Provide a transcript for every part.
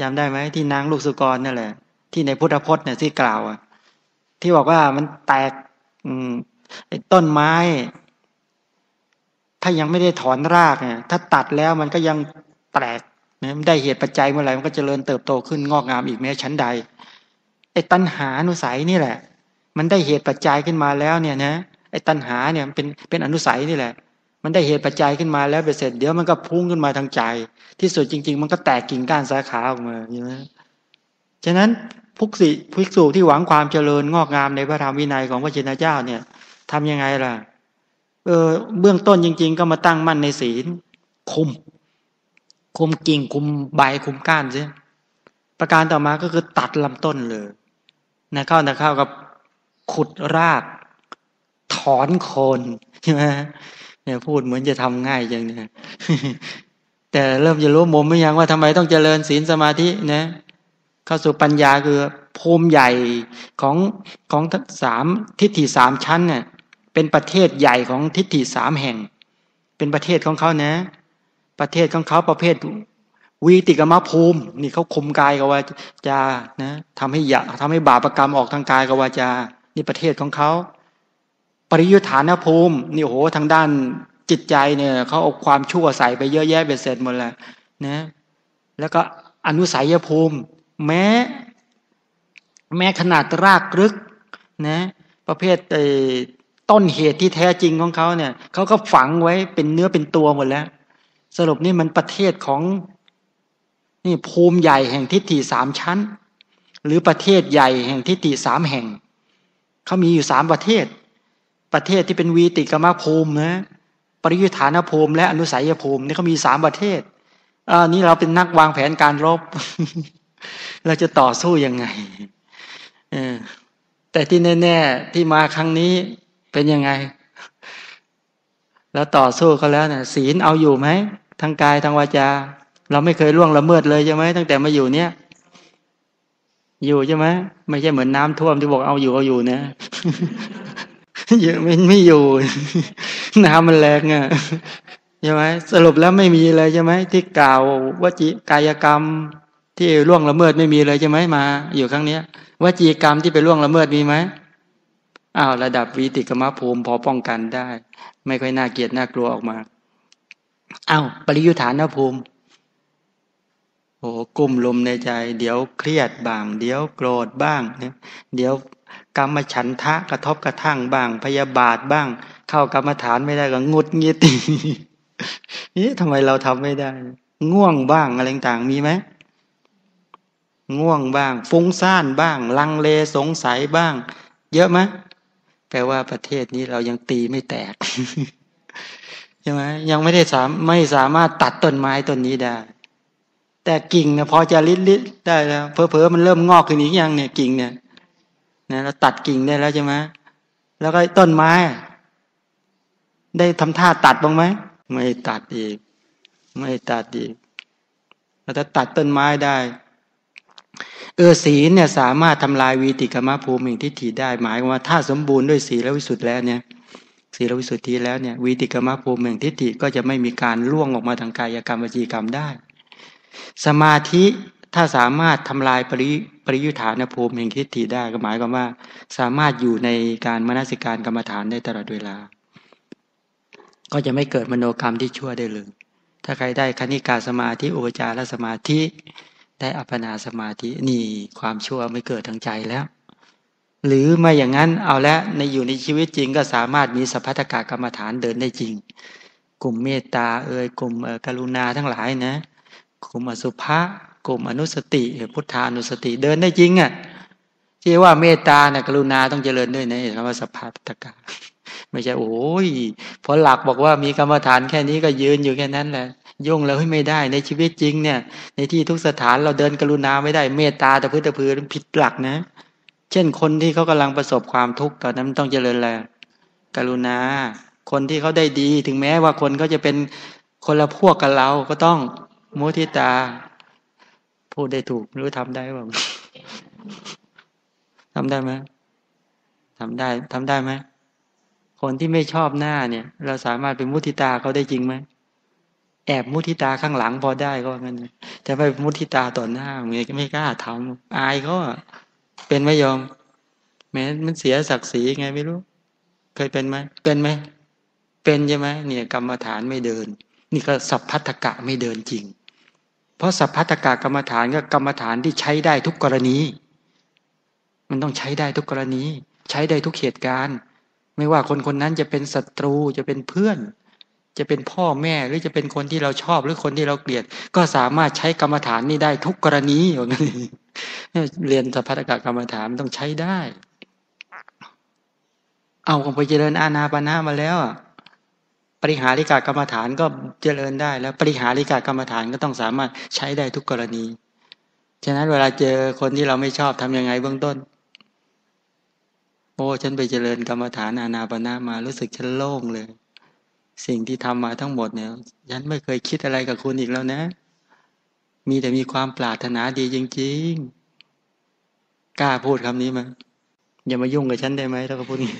จำได้ไหมที่นางลูกสุกรนั่นแหละที่ในพุทธพจน์เนี่ยที่กล่าวอ่ะที่บอกว่ามันแตกต้นไม้ถ้ายังไม่ได้ถอนรากเนี่ยถ้าตัดแล้วมันก็ยังแตกนะได้เหตุปัจจัยเมื่อไหร่มันก็เจริญเติบโตขึ้นงอกงามอีกแม้ชั้นใดไอ้ตัณหาอนุสัยนี่แหละมันได้เหตุปัจจัยขึ้นมาแล้วเนี่ยนะไอ้ตัณหาเนี่ยมันเป็นอนุสัยนี่แหละมันได้เหตุปัจจัยขึ้นมาแล้วเสร็จเดี๋ยวมันก็พุ่งขึ้นมาทางใจที่สุดจริงๆมันก็แตกกิ่งก้านสาขาออกมาอย่างนี้ฉะนั้นภิกษุที่หวังความเจริญงอกงามในพระธรรมวินัยของพระชินเจ้าเนี่ยทำยังไงล่ะเบื้องต้นจริงๆก็มาตั้งมั่นในศีลคุมกิ่งคุมใบคุมก้านซิประการต่อมาก็คือตัดลำต้นเลยนะเข้ากับขุดรากถอนโคนใช่ไหมเนี่ยพูดเหมือนจะทำง่ายอย่างนี้แต่เริ่มจะรู้มุมไม่ยังว่าทำไมต้องเจริญศีลสมาธินะเข้าสู่ปัญญาคือภูมิใหญ่ของสามทิฏฐิสามชั้นเนี่ยเป็นประเทศใหญ่ของทิฏฐิสามแห่งเป็นประเทศของเขานะประเทศของเขาประเภทวีติกามภูมินี่เขาคุมกายกับวาจานะทำให้บาปกรรมออกทางกายกับวาจานี่ประเทศของเขาปริยุทธานภูมินี่โหทางด้านจิตใจเนี่ยเขาเอาความชั่วใส่ไปเยอะแยะเบ็ดเสร็จหมดแล้วนะแล้วก็อนุสัยภูมิแม้ขนาดรากลึกนะประเภทต้นเหตุที่แท้จริงของเขาเนี่ยเขาก็ฝังไว้เป็นเนื้อเป็นตัวหมดแล้วสรุปนี่มันประเทศของนี่ภูมิใหญ่แห่งทิฏฐิสามชั้นหรือประเทศใหญ่แห่งทิฏฐิสามแห่งเขามีอยู่สามประเทศที่เป็นวีติกามภูมินะปริยุทธานภูมิและอนุสัยภูมินี่เขามีสามประเทศนี่เราเป็นนักวางแผนการรบ เราจะต่อสู้ยังไงแต่ที่แน่ๆที่มาครั้งนี้เป็นยังไงแล้วต่อสู้เขาแล้วเนี่ยศีลเอาอยู่ไหมทางกายทางวาจาเราไม่เคยล่วงละเมิดเลยใช่ไหมตั้งแต่มาอยู่เนี่ยอยู่ใช่ไหมไม่ใช่เหมือนน้ำท่วมที่บอกเอาอยู่นะ ไม่อยู่ น้ำมันแรงอ่ะใช่ไหมสรุปแล้วไม่มีเลยใช่ไหมที่กล่าววจีกายกรรมที่ล่วงละเมิดไม่มีเลยใช่ไหมมาอยู่ครั้งนี้วจีกรรมที่ไปล่วงละเมิดมีไหมอ้าวระดับวิติกามภูมิพอป้องกันได้ไม่ค่อยน่าเกลียดน่ากลัวออกมาอ้าวปริยุทธานภูมิโอ้กลุ่มลมในใจเดี๋ยวเครียดบ้างเดี๋ยวโกรธบ้างนะเดี๋ยวกามฉันทะกระทบกระทั่งบ้างพยาบาทบ้างเข้ากรรมฐานไม่ได้ก็งุดงิด นี่ทำไมเราทำไม่ได้ง่วงบ้างอะไรต่างมีไหมง่วงบ้างฟุ้งซ่านบ้างลังเลสงสัยบ้างเยอะไหมแปลว่าประเทศนี้เรายังตีไม่แตก ใช่ไหมยังไม่ได้ไม่สามารถตัดต้นไม้ต้นนี้ได้แต่กิ่งเนี่ยพอจะลิดได้แล้วเผลอๆมันเริ่มงอกขึ้นอีกอย่างเนี่ยกิ่งเนี่ยนะเราตัดกิ่งได้แล้วใช่ไหมแล้วก็ต้นไม้ได้ทำท่าตัดบ้างไหมไม่ตัดอีกเราจะตัดต้นไม้ได้ศีลเนี่ยสามารถทำลายวีติกามภูมิทิฏฐิได้หมายว่าถ้าสมบูรณ์ด้วยศีลวิสุทธิ์แล้วเนี่ยศีลวิสุทธิแล้วเนี่ยวีติกามภูมิทิฏฐิก็จะไม่มีการล่วงออกมาทางกายกรรมวจีกรรมได้สมาธิถ้าสามารถทำลายปริยุทธานภูมิทิฏฐิได้ก็หมายความว่าสามารถอยู่ในการมนสิการกรรมฐานได้ตลอดเวลาก็จะไม่เกิดมโนกรรมที่ชั่วได้เลยถ้าใครได้คณิกาสมาธิอุปจารสมาธิได้อัปปนาสมาธินี่ความชั่วไม่เกิดทางใจแล้วหรือไม่อย่างนั้นเอาละในอยู่ในชีวิตจริงก็สามารถมีสัพพัทธกกรรมฐานเดินได้จริงกลุ่มเมตตากลุ่มกรุณาทั้งหลายนะกลุ่มอสุภะกลุ่มอนุสติพุทธานุสติเดินได้จริงอ่ะที่ว่าเมตตานะกรุณาต้องเจริญด้วยนะคำว่าสัพพัทธกะไม่ใช่โอ้ยพอหลักบอกว่ามีกรรมฐานแค่นี้ก็ยืนอยู่แค่นั้นแหละย่งแล้วให้ไม่ได้ในชีวิตจริงเนี่ยในที่ทุกสถานเราเดินกรุณาไม่ได้เมตตาตะพื้นผิดหลักนะเช่นคนที่เขากำลังประสบความทุกข์ตอนนั้นต้องเจริญอะไรกรุณาคนที่เขาได้ดีถึงแม้ว่าคนเขาจะเป็นคนละพวกกับเราก็ต้องมุทิตาพูดได้ถูกหรือทำได้บ้าง ทำได้ไหมคนที่ไม่ชอบหน้าเนี่ยเราสามารถเป็นมุทิตาเขาได้จริงไหม แอบมุทิตาข้างหลังพอได้ก็งั้นแต่ไปมุทิตาต่อหน้าไม่กล้าทำอายก็เป็นไม่ยอมแม้มันเสียศักดิ์ศรีไงไม่รู้เคยเป็นไหมเป็นไหมเป็นใช่ไหมเนี่ยกรรมฐานไม่เดินนี่ก็สัพพัทธกะไม่เดินจริงเพราะสัพพัทธกะกรรมฐานก็กรรมฐานที่ใช้ได้ทุกกรณีมันต้องใช้ได้ทุกกรณีใช้ได้ทุกเหตุการณ์ไม่ว่าคนคนนั้นจะเป็นศัตรูจะเป็นเพื่อนจะเป็นพ่อแม่หรือจะเป็นคนที่เราชอบหรือคนที่เราเกลียดก็สามารถใช้กรรมฐานนี้ได้ทุกกรณีอย่างนี้เรียนสัพพัทธกะกรรมฐานต้องใช้ได้เอาไปเจริญอานาปานะมาแล้วปริหาริกะกรรมฐานก็เจริญได้แล้วปริหาริกะกรรมฐานก็ต้องสามารถใช้ได้ทุกกรณีฉะนั้นเวลาเจอคนที่เราไม่ชอบทำยังไงเบื้องต้นโอ้ฉันไปเจริญกรรมฐานอานาปานะมารู้สึกฉันโล่งเลยสิ่งที่ทำมาทั้งหมดเนี่ยฉันไม่เคยคิดอะไรกับคุณอีกแล้วนะมีแต่มีความปรารถนาดีจริงๆกล้าพูดคำนี้มั้ยอย่ามายุ่งกับฉันได้ไหมถ้าเขาพูดนี้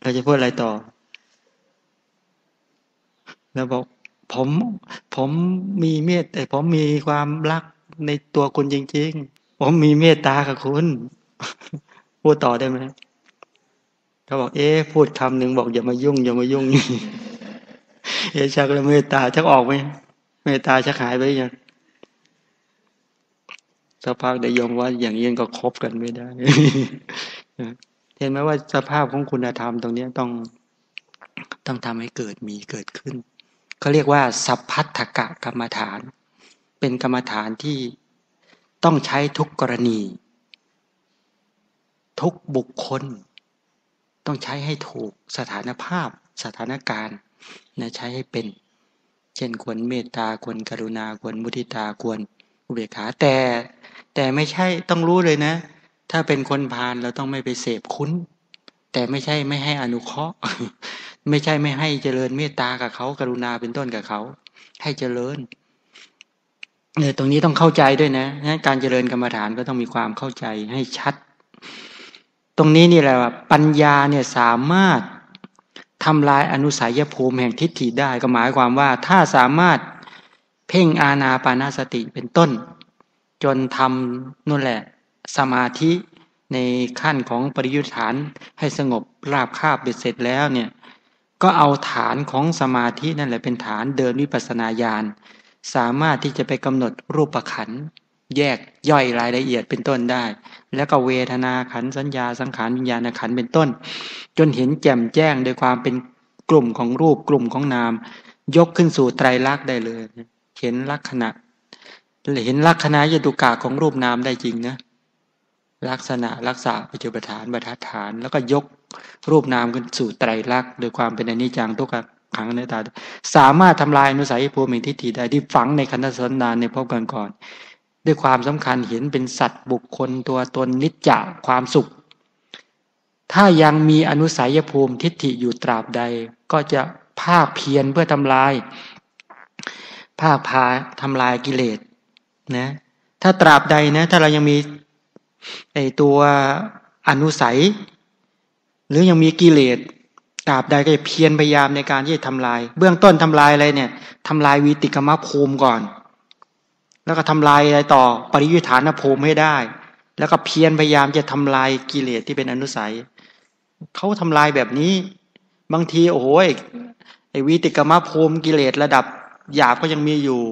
เราจะพูดอะไรต่อแล้วบอกผมมีเมตตาผมมีความรักในตัวคุณจริงๆผมมีเมตตากับคุณพูดต่อได้ไหมเขาบอกเอ๊ะพูดคำหนึ่งบอกอย่ามายุ่งเอ๊ะชักแล้วเมตตาชักออกไหมเมตตาชักหายไปยังสักพักได้ยอมว่าอย่างนี้ก็คบกันไม่ได้ เห็นไหมว่าสภาพของคุณธรรมตรงนี้ต้องทำให้เกิดมีเกิดขึ้นเขาเรียกว่าสัพพัทธกะกรรมฐานเป็นกรรมฐานที่ต้องใช้ทุกกรณีทุกบุคคลต้องใช้ให้ถูกสถานภาพสถานการณ์นะใช้ให้เป็นเช่นควรเมตตาควรกรุณาควรมุทิตาควรอุเบกขาแต่ไม่ใช่ต้องรู้เลยนะถ้าเป็นคนพาลเราต้องไม่ไปเสพคุ้นแต่ไม่ใช่ไม่ให้อนุเคราะห์ไม่ใช่ไม่ให้เจริญเมตตากับเขากรุณาเป็นต้นกับเขาให้เจริญตรงนี้ต้องเข้าใจด้วยนะการเจริญกรรมฐานก็ต้องมีความเข้าใจให้ชัดตรงนี้นี่แหละว่าปัญญาเนี่ยสามารถทำลายอนุสัยภูมิแห่งทิฏฐิได้ก็หมายความว่าถ้าสามารถเพ่งอานาปานสติเป็นต้นจนทำนั่นแหละสมาธิในขั้นของปริยุทธฐานให้สงบราบคาบเสร็จแล้วเนี่ยก็เอาฐานของสมาธินั่นแหละเป็นฐานเดินวิปัสสนาญาณสามารถที่จะไปกำหนดรูปขันธ์แยกย่อยรายละเอียดเป็นต้นได้แล้วก็เวทนาขันธ์สัญญาสังขารวิญญาณขันธ์เป็นต้นจนเห็นแจ่มแจ้งโดยความเป็นกลุ่มของรูปกลุ่มของนามยกขึ้นสู่ไตรลักษณ์ได้เลยเห็นลักษณะเห็นลักษณะยตุกะของรูปนามได้จริงนะลักษณะลักษณะปัจจุบันฐานบรรทัดฐานแล้วก็ยกรูปนามขึ้นสู่ไตรลักษณ์โดยความเป็นอนิจจังทุกขังอนัตตาสามารถทำลายอนุสัยภูมิทิฏฐิได้ที่ฝังในขันธสันดานในภพก่อนๆด้วยความสำคัญเห็นเป็นสัตว์บุคคลตัวตนนิจจะความสุขถ้ายังมีอนุสัยภูมิทิฏฐิอยู่ตราบใดก็จะภาคเพียรเพื่อทำลายภาคพาทำลายกิเลสนะถ้าตราบใดนะถ้าเรายังมีไอตัวอนุสัยหรือยังมีกิเลสตราบใดก็จะเพียรพยายามในการที่จะทำลายเบื้องต้นทำลายอะไรเนี่ยทำลายวีติกามภูมิก่อนแล้วก็ทำลายอะไรต่อปริยุทธฐานภูมิให้ได้แล้วก็เพียรพยายามจะทำลายกิเลสที่เป็นอนุสัยเขาทำลายแบบนี้บางทีโอ้โหไอวีติกามภูมิกิเลสระดับหยาบก็ยังมีอยู่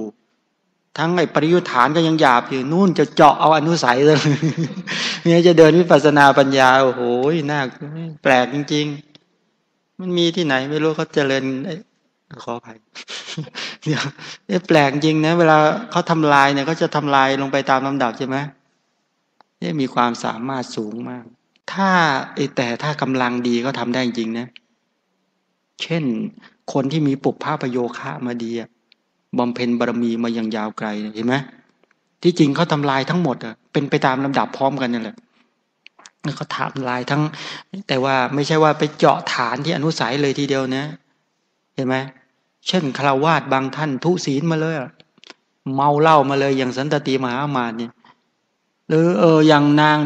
ทั้งไอ้ปริยุทธฐานก็ยังหยาบอยู่นู่นจะเจาะเอาอนุสัยเลยเนี่ยจะเดินวิปัสสนาปัญญาโอ้โหน่าแปลกจริงๆมันมีที่ไหนไม่รู้เขาเจริญขออภัยเนี่ยแปลกจริงนะเวลาเขาทำลายเนี่ยเขาจะทำลายลงไปตามลำดับใช่ไหมเนี่ยมีความสามารถสูงมากถ้าแต่ถ้ากำลังดีก็ทำได้จริงนะเช่นคนที่มีปุพพะประโยคะมาดีบำเพ็ญบารมีมาอย่างยาวไกลเห็นไหมที่จริงเขาทำลายทั้งหมดเป็นไปตามลำดับพร้อมกันนั่นแหละเขาทำลายทั้งแต่ว่าไม่ใช่ว่าไปเจาะฐานที่อนุสัยเลยทีเดียวนะเห็นไหมเช่นฆราวาสบางท่านทุศีลมาเลยเมาเหล้ามาเลยอย่างสันตติมหามาตย์เนี่ยหรืออย่างนาง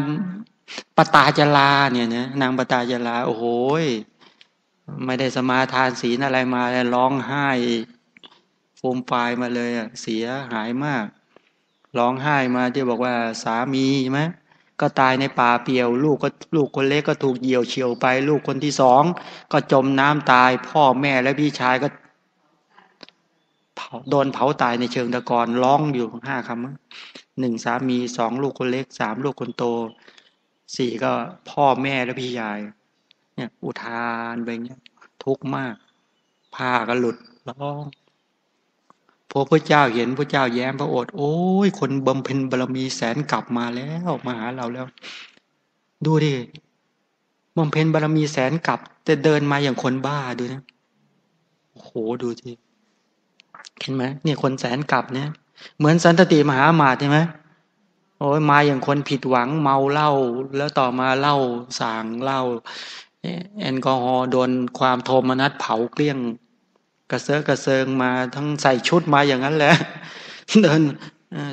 ปตาจาราเนี่ยนะนางปตาจาราโอ้โห ไม่ได้สมาทานศีลอะไรมาเลยร้องไห้ฟูมฟายมาเลยอ่ะเสียหายมากร้องไห้มาที่บอกว่าสามีใช่ไหมก็ตายในป่าเปี่ยวลูกคนเล็กก็ถูกเหยี่ยวเฉี่ยวไปลูกคนที่สองก็จมน้ำตายพ่อแม่และพี่ชายก็โดนเผาตายในเชิงตะกอนร้องอยู่ห้าคำหนึ่งสามีสองลูกคนเล็กสามลูกคนโตสี่ก็พ่อแม่และพี่ยายเนี่ยอุทานไปเงี้ยทุกข์มากผ้าก็หลุดร้องพอพระเจ้าเห็นพระเจ้าแย้มพระโอษฐ์โอ้ยคนบำเพ็ญบารมีแสนกลับมาแล้วมาหาเราแล้วดูดิบำเพ็ญบารมีแสนกลับแต่เดินมาอย่างคนบ้าดูนะโอ้โหดูสิเห็นไหมเนี่ยคนแสนกลับเนี่ยเหมือนสันตติมหามาตย์ใช่ไหมโอ้ยมาอย่างคนผิดหวังเมาเหล้าแล้วต่อมาเหล้าสั่งเหล้าแอลกอฮอล์โดนความโทมนัสเผาเกลี้ยงกระเซาะกระเซิงมาทั้งใส่ชุดมาอย่างนั้นแหละเดิน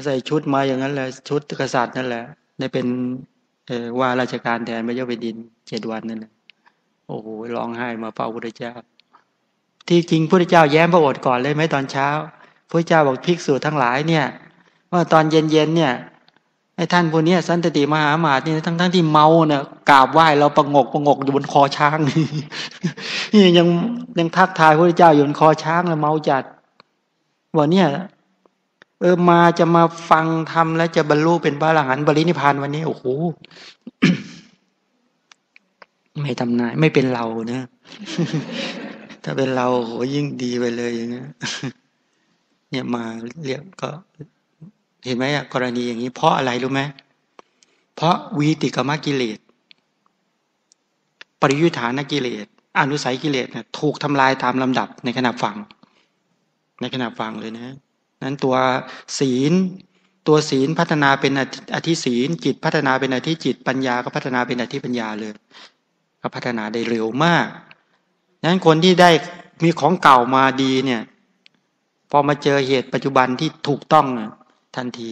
ใส่ชุดมาอย่างนั้นแหละชุดกษัตริย์นั่นแหละได้เป็นว่าราชการแทนพระเจ้าแผ่นดิน7วันนั่นแหละโอ้โหร้องไห้มาเฝ้าพระพุทธเจ้าที่จริงพระพุทธเจ้าแย้มพระโอษฐ์ก่อนเลยไหมตอนเช้าพระเจ้าบอกภิกษุทั้งหลายเนี่ยว่าตอนเย็นๆเนี่ยไอ้ท่านพวกนี้สันตติมหามาตย์นี่ทั้งที่เมาเนี่ยกราบไหว้เราประงกอยู่บนคอช้างนี่ยังทักทายพระพุทธเจ้าอยู่บนคอช้างแล้วเมาจัดว่าเนี่ยมาจะมาฟังธรรมแล้วจะบรรลุเป็นพระอรหันต์ปรินิพพานวันนี้โอ้โห ไม่ทำนายไม่เป็นเราเนะ ถ้าเป็นเราโอ้โหยิ่งดีไปเลยอย่างเงี้ย เนี่ยมาเรียกก็เห็นไหมกรณีอย่างนี้เพราะอะไรรู้ไหมเพราะวีติกามกิเลสปริยุทธานกิเลสอนุสัยกิเลสนะถูกทำลายตามลำดับในขณะฟังเลยนะนั้นตัวศีลพัฒนาเป็นอธิศีลจิตพัฒนาเป็นอธิจิตปัญญาก็พัฒนาเป็นอธิปัญญาเลยก็พัฒนาได้เร็วมากนั้นคนที่ได้มีของเก่ามาดีเนี่ยพอมาเจอเหตุปัจจุบันที่ถูกต้องนะทันที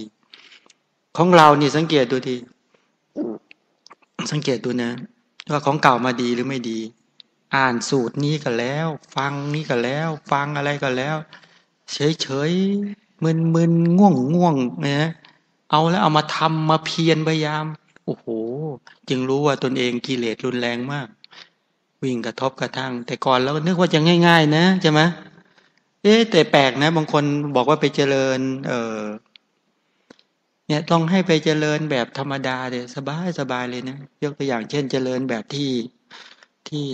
ของเรานี่สังเกตดูทีสังเกตดูนะว่าของเก่ามาดีหรือไม่ดีอ่านสูตรนี้ก็แล้วฟังนี้ก็แล้วฟังอะไรก็แล้วเฉยมึนง่วงนะเอาแล้วเอามาทำมาเพียรพยายามโอ้โหจึงรู้ว่าตนเองกิเลสรุนแรงมากวิ่งกระทบกระทั่งแต่ก่อนเรานึกว่าจะง่ายๆนะใช่ไหมแต่แปลกนะบางคนบอกว่าไปเจริญเนี่ยต้องให้ไปเจริญแบบธรรมดาเลยสบายเลยนะยกตัวอย่างเช่นเจริญแบบที่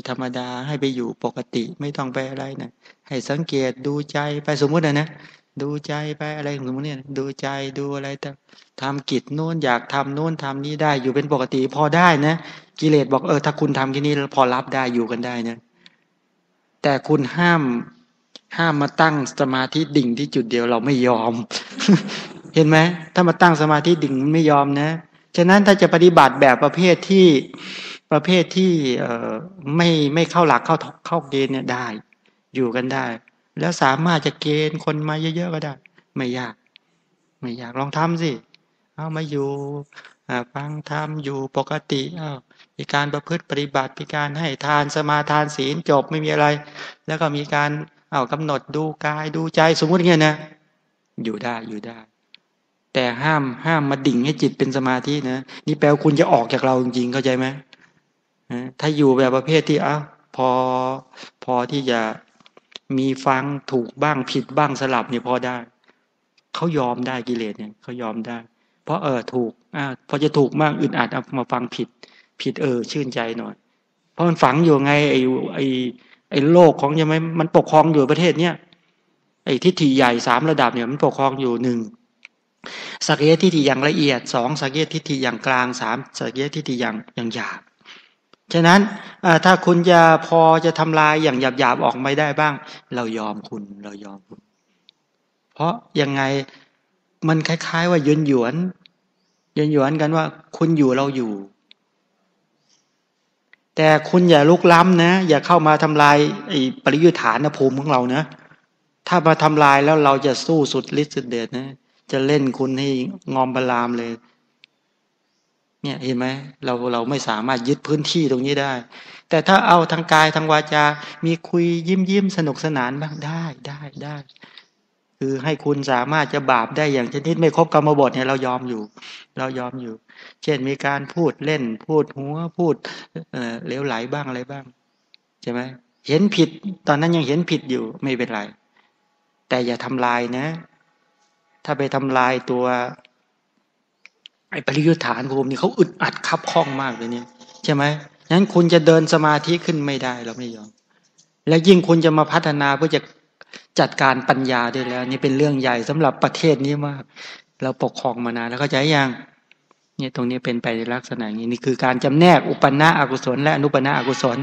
ธรรมดาให้ไปอยู่ปกติไม่ต้องไปอะไรนะให้สังเกตดูใจไปสมมุตินะดูใจไปอะไรสมมุติเนี่ยดูใจดูอะไรแต่ทำกิจโน้นอยากทำโน้นทำนี้ได้อยู่เป็นปกติพอได้นะกิเลสบอกถ้าคุณทำที่นี่พอรับได้อยู่กันได้นะแต่คุณห้ามมาตั้งสมาธิดิ่งที่จุดเดียวเราไม่ยอม เห็นไหมถ้ามาตั้งสมาธิดิ่งไม่ยอมนะฉะนั้นถ้าจะปฏิบัติแบบประเภทที่ไม่เข้าหลักเข้าเกณฑ์เนี่ยได้อยู่กันได้แล้วสามารถจะเกณฑ์คนมาเยอะๆก็ได้ไม่ยากลองทำสิเอามาอยู่ฟังธรรมอยู่ปกติมีการประพฤติปฏิบัติมีการให้ทานสมาทานศีลจบไม่มีอะไรแล้วก็มีการกำหนดดูกายดูใจสมมติเงี้ยนะอยู่ได้แต่ห้ามมาดิ่งให้จิตเป็นสมาธินะนี่แปลว่าคุณจะออกจากเราจริงๆเข้าใจไหมถ้าอยู่แบบประเภทที่พอที่จะมีฟังถูกบ้างผิดบ้างสลับเนี่ยพอได้เขายอมได้กิเลสเนี่ยเขายอมได้เพราะถูกพอจะถูกมากอึดอัดเอามาฟังผิดชื่นใจหน่อยเพราะมันฝังอยู่ไงไอ้โลกของยังไงมันปกครองอยู่ประเทศเนี้ยไอ้ทิฏฐิใหญ่3ระดับเนี่ยมันปกครองอยู่1สักยทิฏฐิอย่างละเอียด2สักยทิฏฐิอย่างกลาง3สักยทิฏฐิอย่างหยาบฉะนั้นถ้าคุณจะพอจะทำลายอย่างหยาบๆออกไม่ได้บ้างเรายอมคุณเพราะยังไงมันคล้ายๆว่าหยวนกันว่าคุณอยู่เราอยู่แต่คุณอย่าลุกล้ำนะอย่าเข้ามาทำลายไอ้ปริยุทธานภูมิของเรานะถ้ามาทำลายแล้วเราจะสู้สุดฤทธิ์สุดเดชนะจะเล่นคุณให้งอมบาลามเลย เนี่ยเห็นไหมเราไม่สามารถยึดพื้นที่ตรงนี้ได้แต่ถ้าเอาทางกายทางวาจามีคุยยิ้มสนุกสนานบ้างได้คือให้คุณสามารถจะบาปได้อย่างชนิดไม่ครบกรรมบทเนี่ยเรายอมอยู่เช่นมีการพูดเล่นพูดหัวพูดเหลวไหลบ้างอะไรบ้างใช่ไหมเห็นผิดตอนนั้นยังเห็นผิดอยู่ไม่เป็นไรแต่อย่าทำลายนะถ้าไปทำลายตัวไอ้ปริยุทธฐานภูมินี่เขาอึดอัดคับข้องมากเลยเนี่ยใช่ไหมงั้นคุณจะเดินสมาธิขึ้นไม่ได้เราไม่ยอมและยิ่งคุณจะมาพัฒนาเพื่อจะจัดการปัญญาได้แล้วนี่เป็นเรื่องใหญ่สำหรับประเทศนี้มากเราปกครองมานานแล้วเข้าใจยังเนี่ยตรงนี้เป็นไปในลักษณะนี้นี่คือการจำแนกอุปนะอกุศลและอนุปนะอกุศล